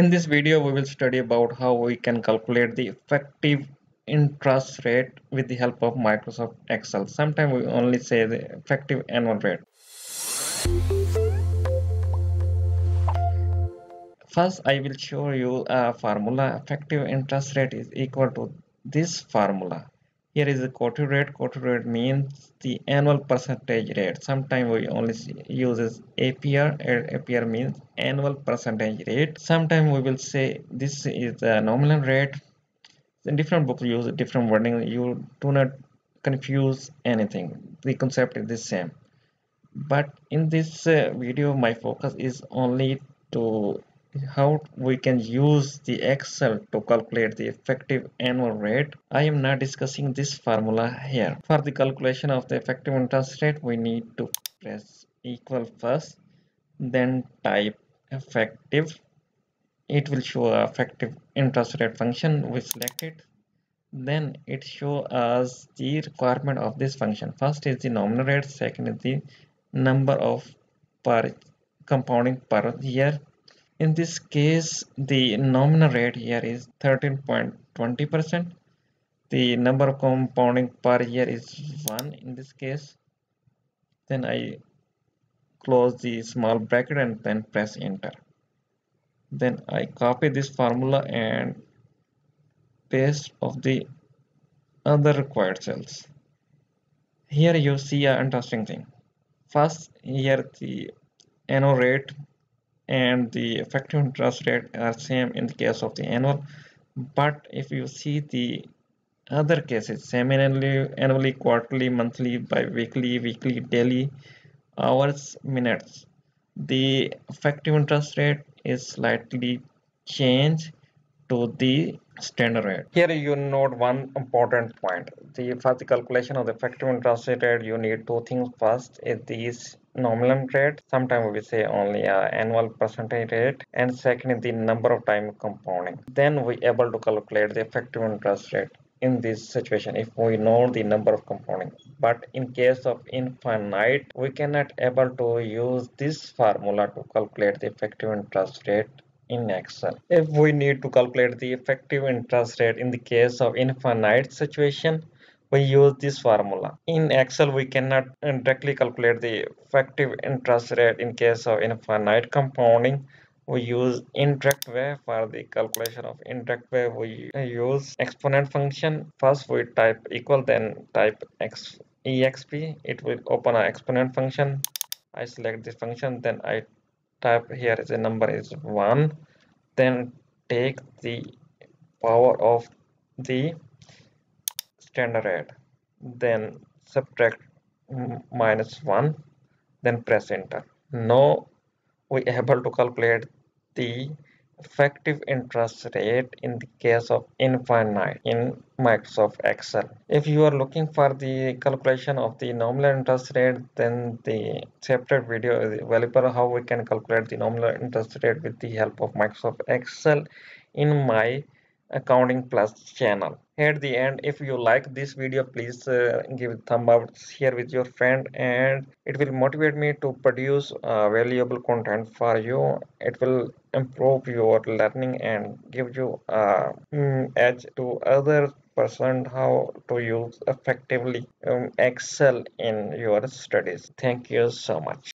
In this video, we will study about how we can calculate the effective interest rate with the help of Microsoft Excel. Sometimes we only say the effective annual rate. First, I will show you a formula. Effective interest rate is equal to this formula. Here is the quoted rate. Quoted rate means the annual percentage rate. Sometimes we only use APR. APR means annual percentage rate. Sometimes we will say this is the nominal rate. The different books use different wording. You do not confuse anything. The concept is the same. But in this video, my focus is only to how we can use the Excel to calculate the effective annual rate. I am not discussing this formula here. For the calculation of the effective interest rate, we need to press equal first, then type effective. It will show a effective interest rate function. We select it, then it shows us the requirement of this function. First is the nominal rate, second is the number of compounding per year. In this case, the nominal rate here is 13.20%. The number of compounding per year is 1 in this case. Then I close the small bracket and then press enter. Then I copy this formula and paste of the other required cells. Here you see an interesting thing. First, here the annual rate and the effective interest rate are same in the case of the annual, but if you see the other cases, semi-annually, annually, quarterly, monthly, bi-weekly, weekly, daily, hours, minutes, the effective interest rate is slightly changed to the standard rate. Here you note one important point. For the calculation of the effective interest rate, you need two things. First is these nominal rate, sometimes we say only annual percentage rate, and second is the number of time compounding. Then we able to calculate the effective interest rate in this situation if we know the number of compounding. But in case of infinite, we cannot able to use this formula to calculate the effective interest rate in Excel. If we need to calculate the effective interest rate in the case of infinite situation, we use this formula. In Excel, we cannot directly calculate the effective interest rate in case of infinite compounding. We use indirect way. For the calculation of indirect way, we use exponent function. First, we type equal, then type exp. It will open an exponent function. I select this function, then I type here the number is 1. Then take the power of the standard rate, then subtract -1, then press enter. Now we are able to calculate the effective interest rate in the case of infinite in Microsoft Excel. If you are looking for the calculation of the nominal interest rate, then the separate video is available how we can calculate the nominal interest rate with the help of Microsoft Excel in my Accounting Plus channel. At the end, if you like this video, please give a thumb up, share with your friend, and it will motivate me to produce valuable content for you. It will improve your learning and give you edge to other person how to use effectively Excel in your studies. Thank you so much.